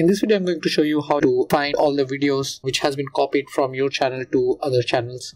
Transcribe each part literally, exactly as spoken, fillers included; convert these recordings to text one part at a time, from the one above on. In this video, I'm going to show you how to find all the videos which has been copied from your channel to other channels.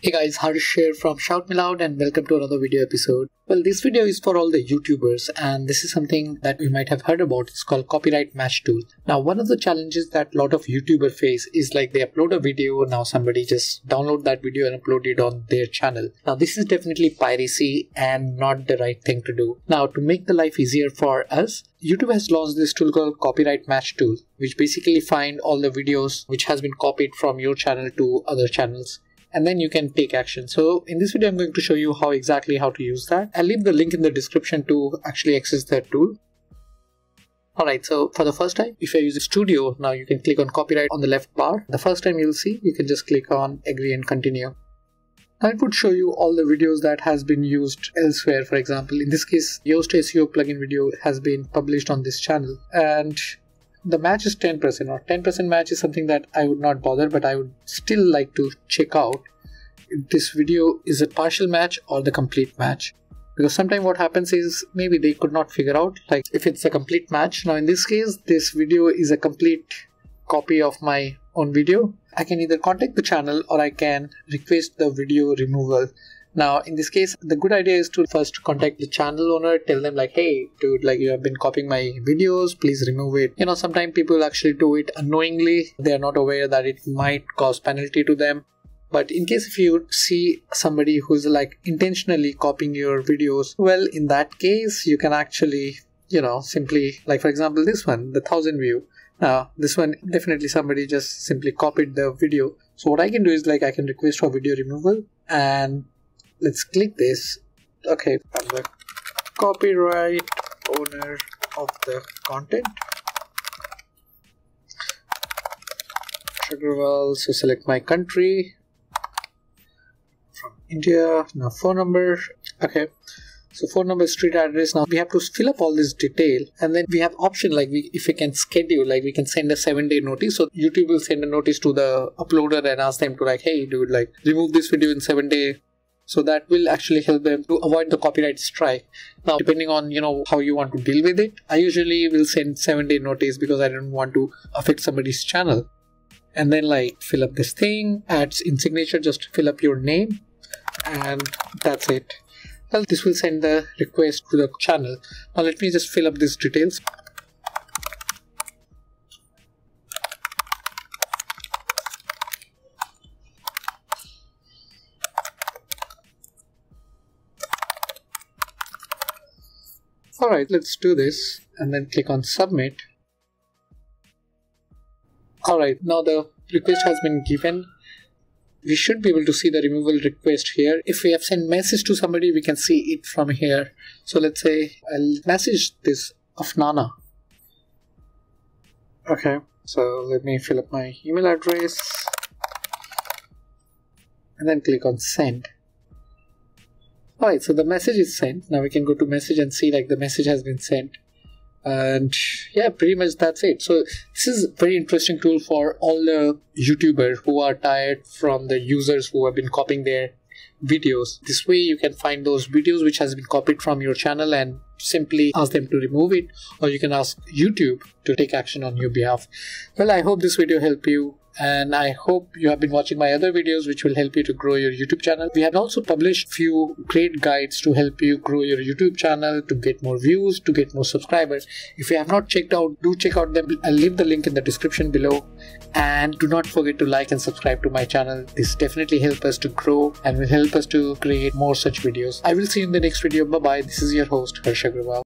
Hey guys, Harsh here from Shout Me Loud and welcome to another video episode. Well, this video is for all the YouTubers and this is something that we might have heard about. It's called Copyright Match Tool. Now, one of the challenges that a lot of YouTubers face is like they upload a video, now somebody just download that video and upload it on their channel. Now, this is definitely piracy and not the right thing to do. Now, to make the life easier for us, YouTube has launched this tool called Copyright Match Tool, which basically find all the videos which has been copied from your channel to other channels. And then you can take action. So in this video, I'm going to show you how exactly how to use that. I'll leave the link in the description to actually access that tool. Alright, so for the first time, if you're using Studio, now you can click on Copyright on the left bar. The first time you'll see, you can just click on Agree and Continue. Now it would show you all the videos that has been used elsewhere. For example, in this case, Yoast S E O plugin video has been published on this channel. And the match is ten percent, or ten percent match is something that I would not bother, but I would still like to check out if this video is a partial match or the complete match. Because sometimes what happens is maybe they could not figure out like if it's a complete match. Now in this case, this video is a complete copy of my own video. I can either contact the channel or I can request the video removal. Now, in this case, the good idea is to first contact the channel owner, tell them like, hey, dude, like you have been copying my videos, please remove it. You know, sometimes people actually do it unknowingly. They are not aware that it might cause penalty to them. But in case if you see somebody who's like intentionally copying your videos, well, in that case, you can actually, you know, simply like, for example, this one, the thousand view. Now, this one, definitely somebody just simply copied the video. So what I can do is like I can request for video removal and let's click this. Okay, I'm the copyright owner of the content. Agrawal, so select my country. From India, now phone number. Okay, so phone number, street address. Now we have to fill up all this detail and then we have option like we if we can schedule, like we can send a seven day notice. So YouTube will send a notice to the uploader and ask them to like, hey dude, like remove this video in seven days. So that will actually help them to avoid the copyright strike. Now, depending on, you know, how you want to deal with it, I usually will send seven day notice because I don't want to affect somebody's channel. And then like fill up this thing, adds in signature, just fill up your name and that's it. Well, this will send the request to the channel. Now let me just fill up these details. Alright, let's do this and then click on submit. Alright, now the request has been given. We should be able to see the removal request here. If we have sent message to somebody, we can see it from here. So let's say I'll message this Afnana. Okay, so let me fill up my email address and then click on send. Alright, so the message is sent. Now we can go to message and see like the message has been sent. And yeah, pretty much that's it. So this is a very interesting tool for all the YouTubers who are tired from the users who have been copying their videos. This way you can find those videos which has been copied from your channel and simply ask them to remove it, or you can ask YouTube to take action on your behalf. Well, I hope this video helped you. And I hope you have been watching my other videos which will help you to grow your YouTube channel. We have also published few great guides to help you grow your YouTube channel, to get more views, to get more subscribers. If you have not checked out, do check out them. I'll leave the link in the description below. And do not forget to like and subscribe to my channel. This definitely helps us to grow and will help us to create more such videos. I will see you in the next video. Bye bye. This is your host Harsh Agrawal.